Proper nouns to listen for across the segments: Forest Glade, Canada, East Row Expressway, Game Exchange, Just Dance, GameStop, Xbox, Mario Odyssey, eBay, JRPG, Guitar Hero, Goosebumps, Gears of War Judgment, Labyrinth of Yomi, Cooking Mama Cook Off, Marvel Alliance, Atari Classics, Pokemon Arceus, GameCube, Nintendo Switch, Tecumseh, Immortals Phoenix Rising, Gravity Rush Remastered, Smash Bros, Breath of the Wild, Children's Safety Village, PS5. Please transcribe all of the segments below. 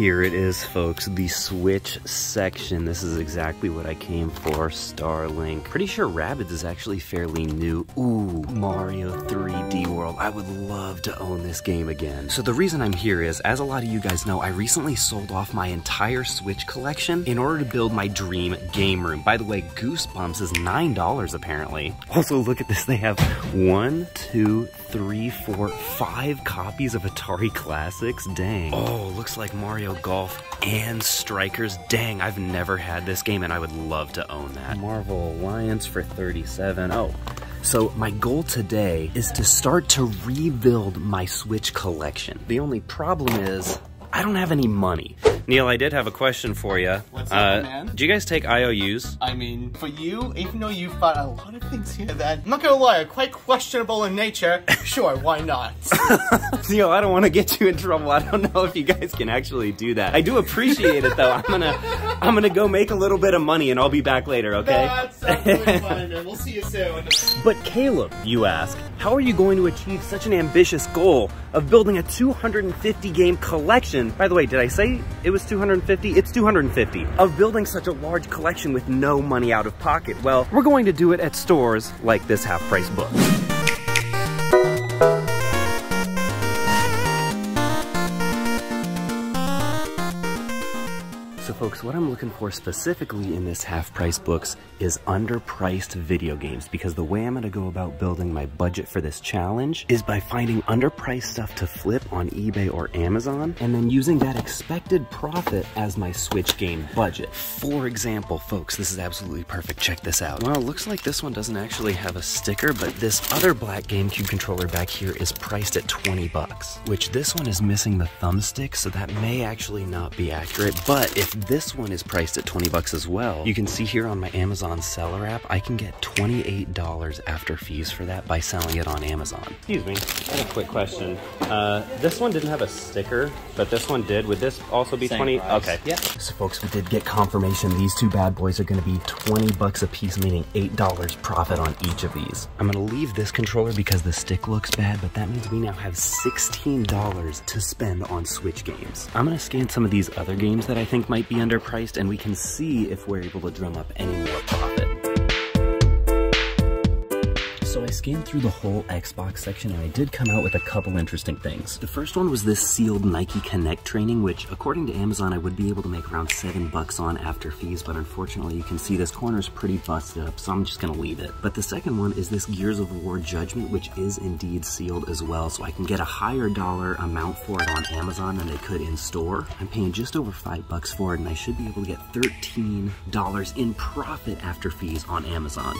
Here it is, folks, the Switch section. This is exactly what I came for, Starlink. Pretty sure Rabbids is actually fairly new. Ooh, Mario 3D World. I would love to own this game again. So the reason I'm here is, as a lot of you guys know, I recently sold off my entire Switch collection in order to build my dream game room. By the way, Goosebumps is $9 apparently. Also, look at this. They have 1, 2, 3, 4, 5 copies of Atari Classics. Dang. Oh, looks like Mario Golf and Strikers. Dang, I've never had this game and I would love to own that. Marvel Alliance for $37. Oh. So my goal today is to start to rebuild my Switch collection. The only problem is I don't have any money. Neil, I did have a question for you. What's up, man? Do you guys take IOUs? I mean, for you, even though you've got a lot of things here that, I'm not gonna lie, are quite questionable in nature, sure, why not? Neil, I don't want to get you in trouble. I don't know if you guys can actually do that. I do appreciate it, though. I'm gonna go make a little bit of money, and I'll be back later, okay? That's absolutely fine, man. We'll see you soon. But Caleb, you ask, how are you going to achieve such an ambitious goal of building a 250 game collection? By the way, did I say it was 250? It's 250. Of building such a large collection with no money out of pocket. Well, we're going to do it at stores like this Half Price Books. So folks, what I'm looking for specifically in this Half Price Books is underpriced video games, because the way I'm going to go about building my budget for this challenge is by finding underpriced stuff to flip on eBay or Amazon, and then using that expected profit as my Switch game budget. For example, folks, this is absolutely perfect. Check this out. Well, it looks like this one doesn't actually have a sticker, but this other black GameCube controller back here is priced at 20 bucks, which this one is missing the thumbstick, so that may actually not be accurate, but if this one is priced at 20 bucks as well. You can see here on my Amazon seller app, I can get $28 after fees for that by selling it on Amazon. Excuse me, I have a quick question. This one didn't have a sticker, but this one did. Would this also be 20? Okay. Yeah. So folks, we did get confirmation. These two bad boys are gonna be 20 bucks a piece, meaning $8 profit on each of these. I'm gonna leave this controller because the stick looks bad, but that means we now have $16 to spend on Switch games. I'm gonna scan some of these other games that I think might be underpriced, and we can see if we're able to drum up any more profit. So I scanned through the whole Xbox section and I did come out with a couple interesting things. The first one was this sealed Nike Connect training, which according to Amazon I would be able to make around $7 on after fees, but unfortunately you can see this corner is pretty busted up, so I'm just gonna leave it. But the second one is this Gears of War Judgment, which is indeed sealed as well, so I can get a higher dollar amount for it on Amazon than they could in store. I'm paying just over $5 for it and I should be able to get $13 in profit after fees on Amazon.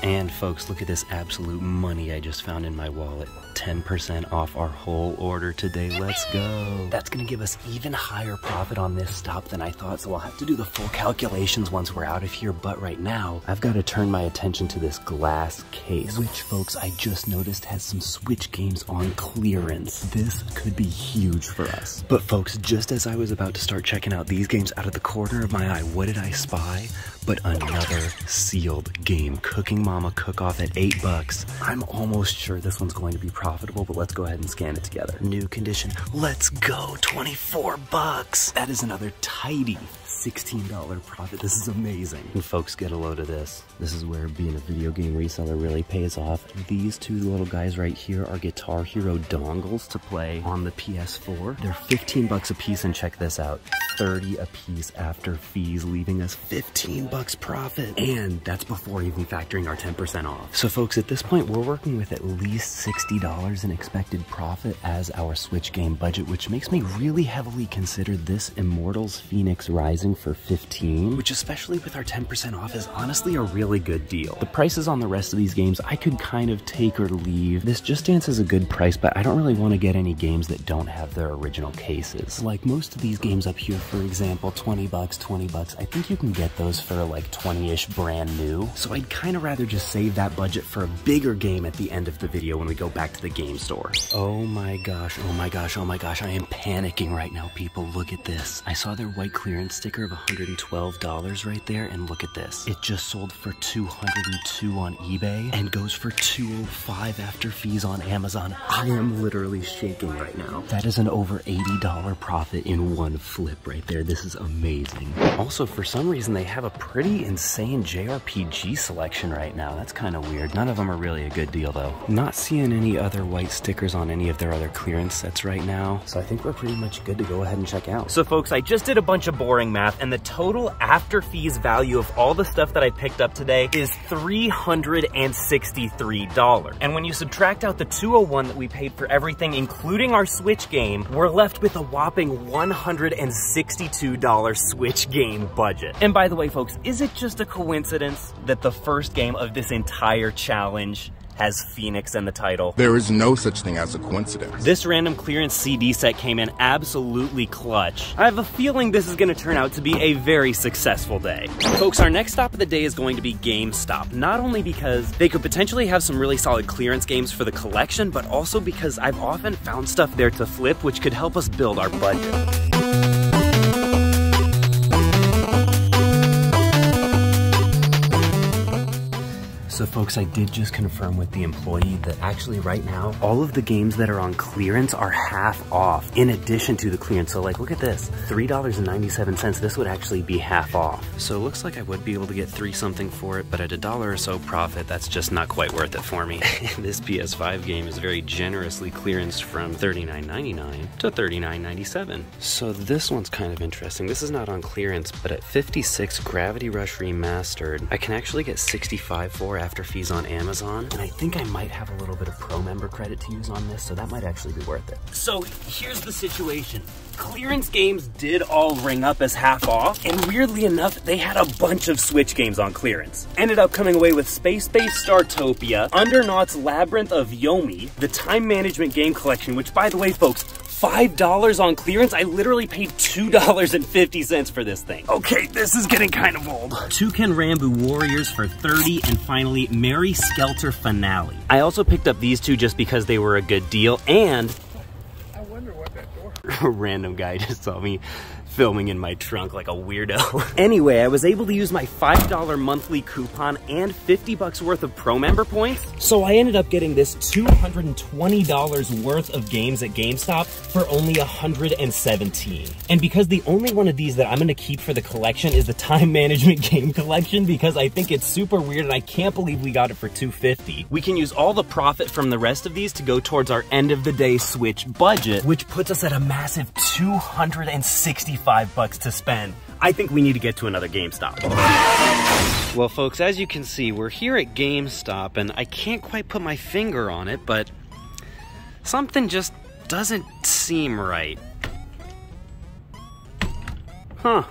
And folks, look at this absolute money I just found in my wallet. 10% off our whole order today. Let's go. That's gonna give us even higher profit on this stop than I thought, so I'll have to do the full calculations once we're out of here, but right now, I've gotta turn my attention to this glass case, which, folks, I just noticed has some Switch games on clearance. This could be huge for us. But folks, just as I was about to start checking out these games, out of the corner of my eye, what did I spy? But another sealed game, Cooking Mama Cook Off at $8. I'm almost sure this one's going to be profitable, but let's go ahead and scan it together. New condition, let's go, 24 bucks. That is another tidy $16 profit. This is amazing. And folks, get a load of this. This is where being a video game reseller really pays off. These two little guys right here are Guitar Hero dongles to play on the PS4. They're 15 bucks a piece, and check this out, 30 a piece after fees, leaving us 15 bucks. Profit, and that's before even factoring our 10% off. So folks, at this point we're working with at least $60 in expected profit as our Switch game budget, which makes me really heavily consider this Immortals Phoenix Rising for $15, which especially with our 10% off is honestly a really good deal. The prices on the rest of these games I could kind of take or leave. This Just Dance is a good price, but I don't really want to get any games that don't have their original cases. Like most of these games up here, for example, 20 bucks, I think you can get those for like 20-ish brand new. So I'd kind of rather just save that budget for a bigger game at the end of the video when we go back to the game store. Oh my gosh, oh my gosh, oh my gosh, I am panicking right now, people. Look at this. I saw their white clearance sticker sticker of $112 right there, and look at this. It just sold for $202 on eBay and goes for $205 after fees on Amazon. I am literally shaking right now. That is an over $80 profit in one flip right there. This is amazing. Also, for some reason, they have a pretty insane JRPG selection right now. That's kind of weird. None of them are really a good deal though. Not seeing any other white stickers on any of their other clearance sets right now, so I think we're pretty much good to go ahead and check out. So folks, I just did a bunch of boring math, and the total after fees value of all the stuff that I picked up today is $363. And when you subtract out the $201 that we paid for everything, including our Switch game, we're left with a whopping $162 Switch game budget. And by the way, folks, is it just a coincidence that the first game of this entire challenge has Phoenix in the title? There is no such thing as a coincidence. This random clearance CD set came in absolutely clutch. I have a feeling this is gonna turn out to be a very successful day. Folks, our next stop of the day is going to be GameStop, not only because they could potentially have some really solid clearance games for the collection, but also because I've often found stuff there to flip, which could help us build our budget. So folks, I did just confirm with the employee that actually right now, all of the games that are on clearance are half off in addition to the clearance. So like, look at this, $3.97, this would actually be half off. So it looks like I would be able to get three something for it, but at a dollar or so profit, that's just not quite worth it for me. This PS5 game is very generously clearanced from $39.99 to $39.97. So this one's kind of interesting. This is not on clearance, but at $56, Gravity Rush Remastered, I can actually get $65 for it after fees on Amazon, and I think I might have a little bit of pro member credit to use on this, so that might actually be worth it. So here's the situation. Clearance games did all ring up as half off, and weirdly enough, they had a bunch of Switch games on clearance. Ended up coming away with Space Base Startopia, Undernaut's Labyrinth of Yomi, the Time Management Game Collection, which by the way, folks, $5 on clearance. I literally paid $2.50 for this thing. Okay, this is getting kind of old. Toucan Rambu Warriors for $30, and finally, Mary Skelter Finale. I also picked up these two just because they were a good deal, and I wonder what that door. A random guy just saw me filming in my trunk like a weirdo. Anyway, I was able to use my $5 monthly coupon and 50 bucks worth of pro member points. So I ended up getting this $220 worth of games at GameStop for only $117. And because the only one of these that I'm gonna keep for the collection is the Time Management Game Collection, because I think it's super weird and I can't believe we got it for $250. We can use all the profit from the rest of these to go towards our end of the day Switch budget, which puts us at a massive $265 to spend. I think we need to get to another GameStop. Well, folks, as you can see, we're here at GameStop, and I can't quite put my finger on it, but something just doesn't seem right. Huh.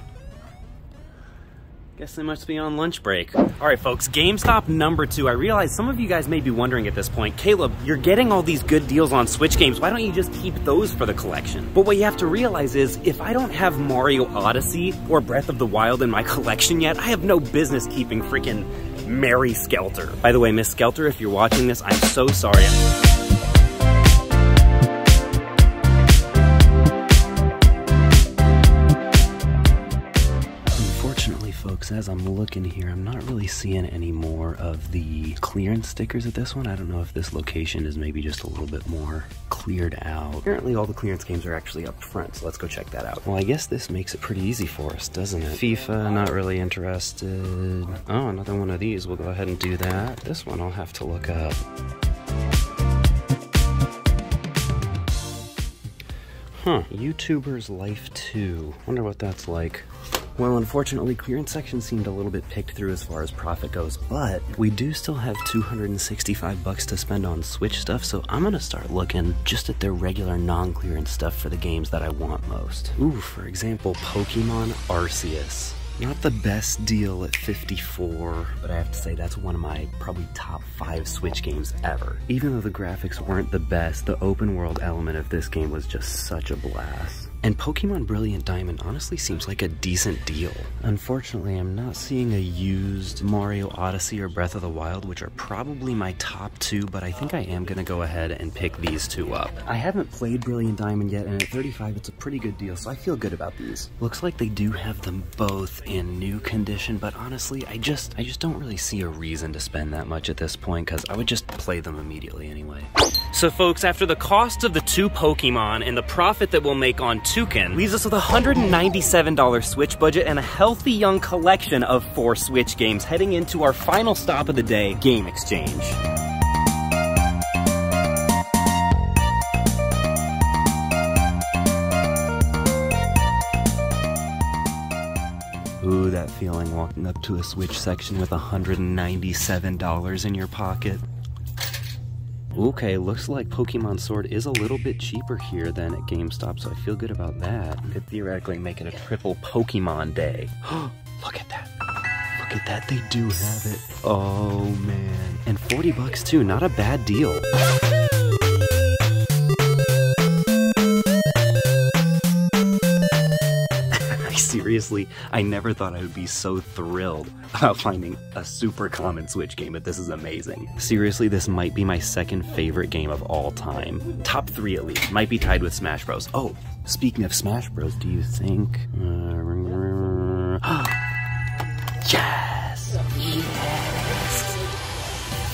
Guess they must be on lunch break. All right, folks, GameStop number two. I realize some of you guys may be wondering at this point, Caleb, you're getting all these good deals on Switch games. Why don't you just keep those for the collection? But what you have to realize is if I don't have Mario Odyssey or Breath of the Wild in my collection yet, I have no business keeping freaking Mary Skelter. By the way, Miss Skelter, if you're watching this, I'm so sorry. As I'm looking here, I'm not really seeing any more of the clearance stickers at this one. I don't know if this location is maybe just a little bit more cleared out. Apparently all the clearance games are actually up front, so let's go check that out. Well, I guess this makes it pretty easy for us, doesn't it? FIFA, not really interested. Oh, another one of these. We'll go ahead and do that. This one I'll have to look up. Huh, YouTuber's Life 2. Wonder what that's like. Well, unfortunately, clearance section seemed a little bit picked through as far as profit goes, but we do still have $265 to spend on Switch stuff, so I'm gonna start looking just at their regular non-clearance stuff for the games that I want most. Ooh, for example, Pokemon Arceus. Not the best deal at $54, but I have to say that's one of my probably top 5 Switch games ever. Even though the graphics weren't the best, the open world element of this game was just such a blast. And Pokemon Brilliant Diamond honestly seems like a decent deal. Unfortunately, I'm not seeing a used Mario Odyssey or Breath of the Wild, which are probably my top two, but I think I am gonna go ahead and pick these two up. I haven't played Brilliant Diamond yet, and at $35 it's a pretty good deal, so I feel good about these. Looks like they do have them both in new condition, but honestly, I just don't really see a reason to spend that much at this point, because I would just play them immediately anyway. So folks, after the cost of the two Pokemon and the profit that we'll make on Toucan, leaves us with a $197 Switch budget and a healthy young collection of 4 Switch games heading into our final stop of the day, Game Exchange. Ooh, that feeling walking up to a Switch section with $197 in your pocket. Okay, looks like Pokemon Sword is a little bit cheaper here than at GameStop, so I feel good about that. Could theoretically make it a triple Pokemon day. Look at that. Look at that, they do have it. Oh, man. And $40 too, not a bad deal. Seriously, I never thought I would be so thrilled about finding a super common Switch game, but this is amazing. Seriously, this might be my second favorite game of all time. Top 3 at least, might be tied with Smash Bros. Oh, speaking of Smash Bros, do you think... Yes! Yes!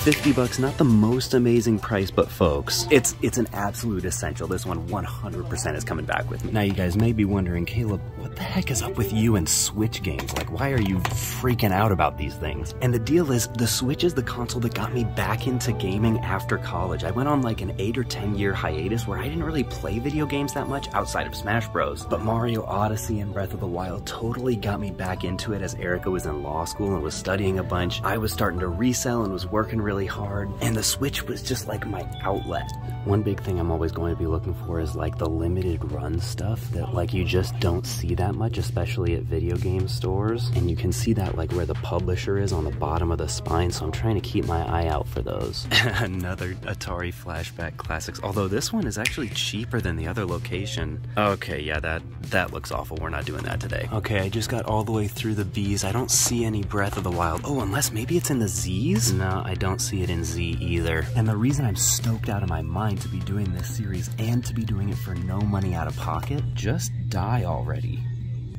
$50, not the most amazing price, but folks, it's an absolute essential. This one 100% is coming back with me. Now you guys may be wondering, Caleb, what the heck is up with you and Switch games? Like, why are you freaking out about these things? And the deal is, the Switch is the console that got me back into gaming after college. I went on like an 8 or 10 year hiatus where I didn't really play video games that much outside of Smash Bros. But Mario Odyssey and Breath of the Wild totally got me back into it. As Erica was in law school and was studying a bunch, I was starting to resell and was working really hard, and the Switch was just like my outlet. One big thing I'm always going to be looking for is like the limited run stuff that like you just don't see that much, especially at video game stores, and you can see that like where the publisher is on the bottom of the spine, so I'm trying to keep my eye out for those. Another Atari Flashback Classics, although this one is actually cheaper than the other location. Okay, yeah, that looks awful. We're not doing that today. Okay, I just got all the way through the B's. I don't see any Breath of the Wild. Oh, unless maybe it's in the Z's? No, I don't see it in Z either. And the reason I'm stoked out of my mind to be doing this series and to be doing it for no money out of pocket, just die already.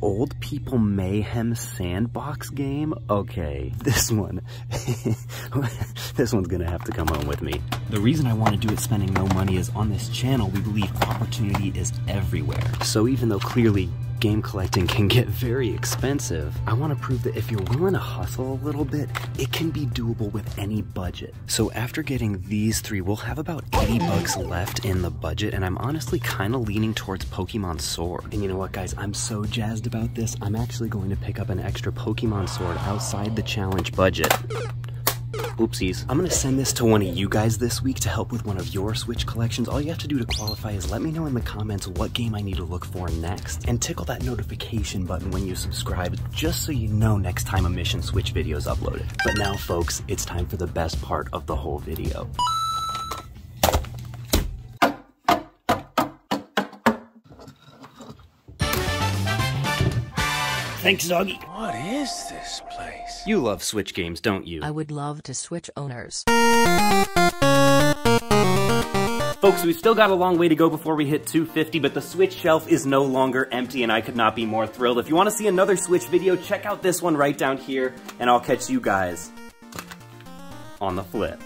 Old People Mayhem Sandbox game? Okay, this one. This one's gonna have to come home with me. The reason I want to do it spending no money is on this channel, we believe opportunity is everywhere. So even though clearly game collecting can get very expensive, I want to prove that if you're willing to hustle a little bit, it can be doable with any budget. So after getting these three, we'll have about $80 left in the budget, and I'm honestly kind of leaning towards Pokemon Sword. And you know what, guys? I'm so jazzed about this, I'm actually going to pick up an extra Pokemon Sword outside the challenge budget. Oopsies. I'm gonna send this to one of you guys this week to help with one of your Switch collections. All you have to do to qualify is let me know in the comments what game I need to look for next, and tickle that notification button when you subscribe, just so you know next time a Mission Switch video is uploaded. But now, folks, it's time for the best part of the whole video. Thanks, Zoggy. What is this place? You love Switch games, don't you? I would love to switch owners. Folks, we've still got a long way to go before we hit 250, but the Switch shelf is no longer empty, and I could not be more thrilled. If you want to see another Switch video, check out this one right down here, and I'll catch you guys on the flip.